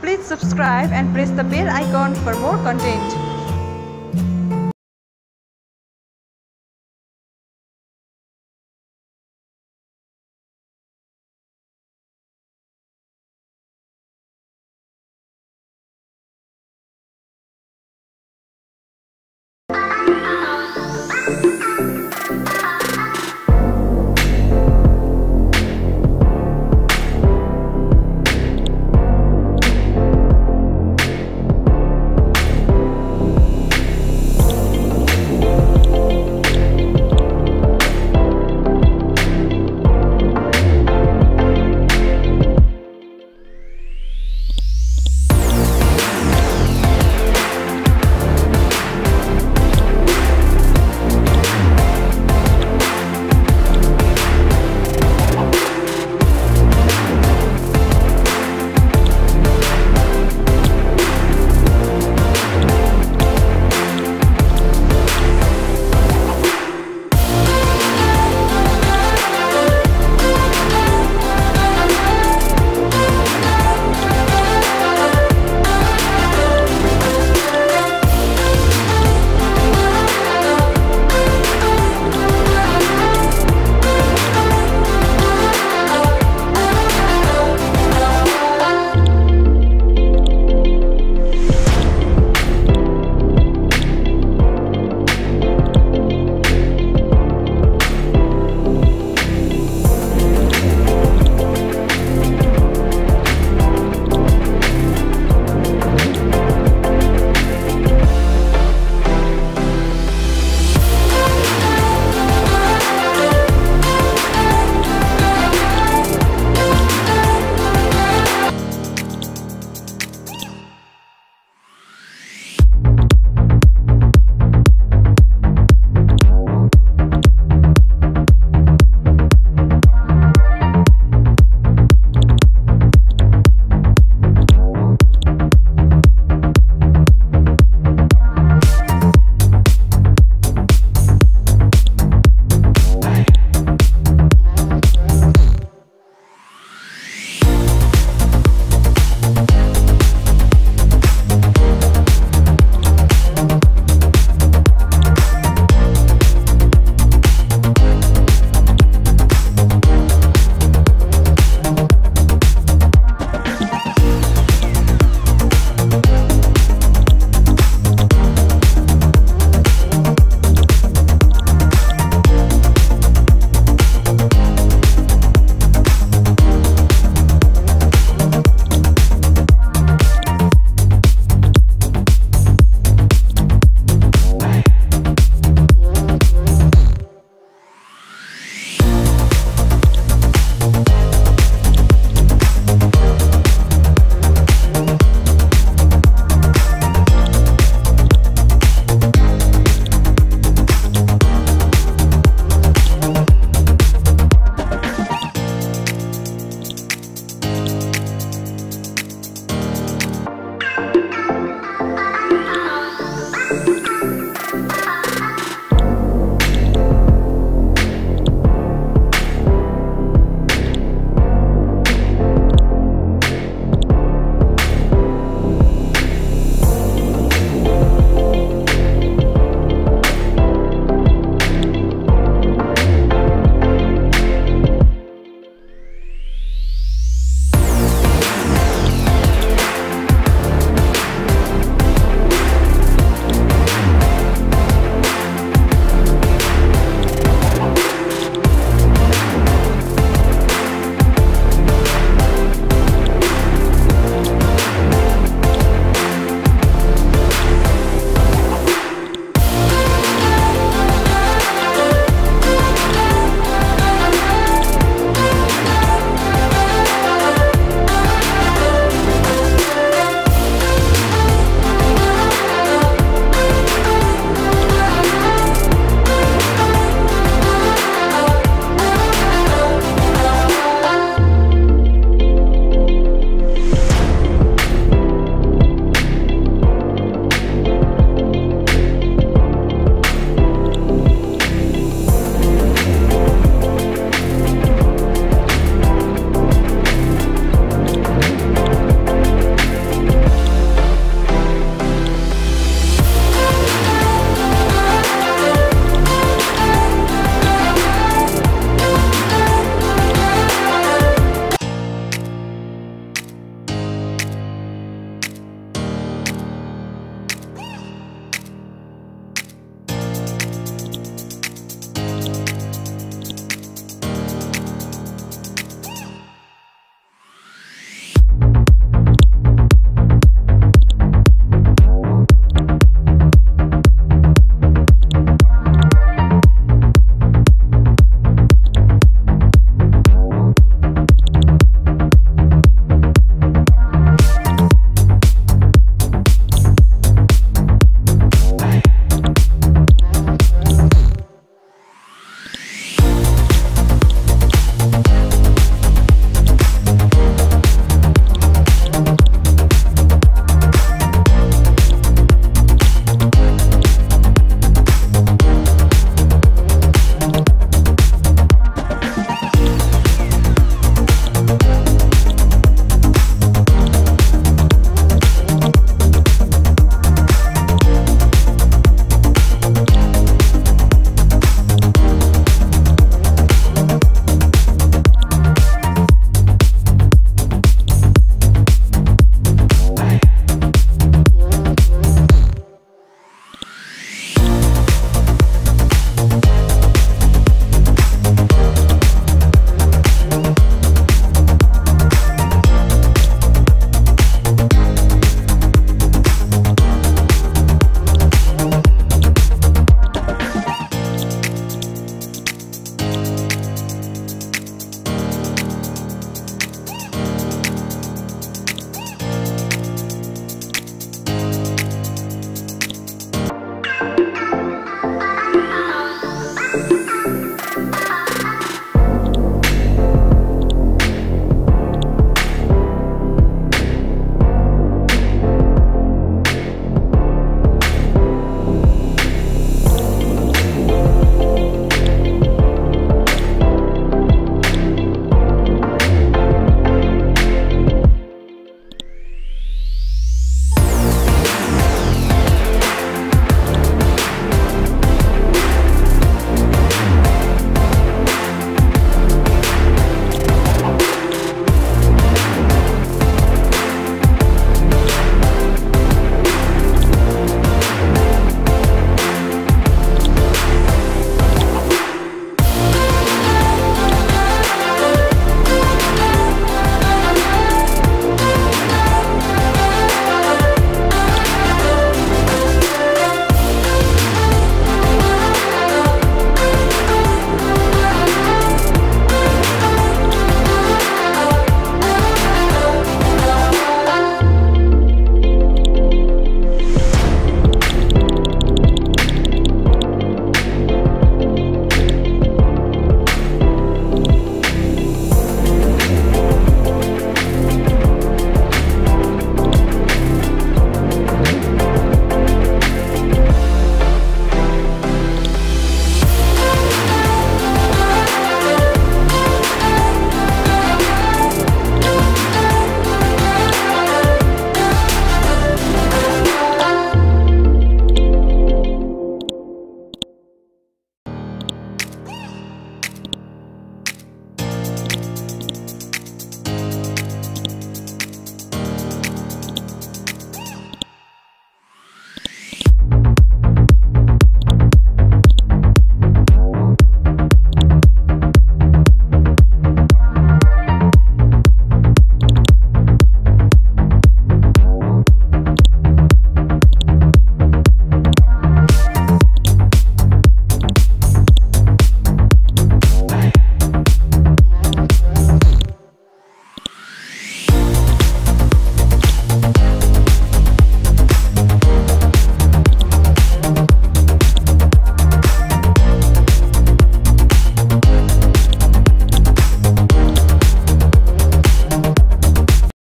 Please subscribe and press the bell icon for more content.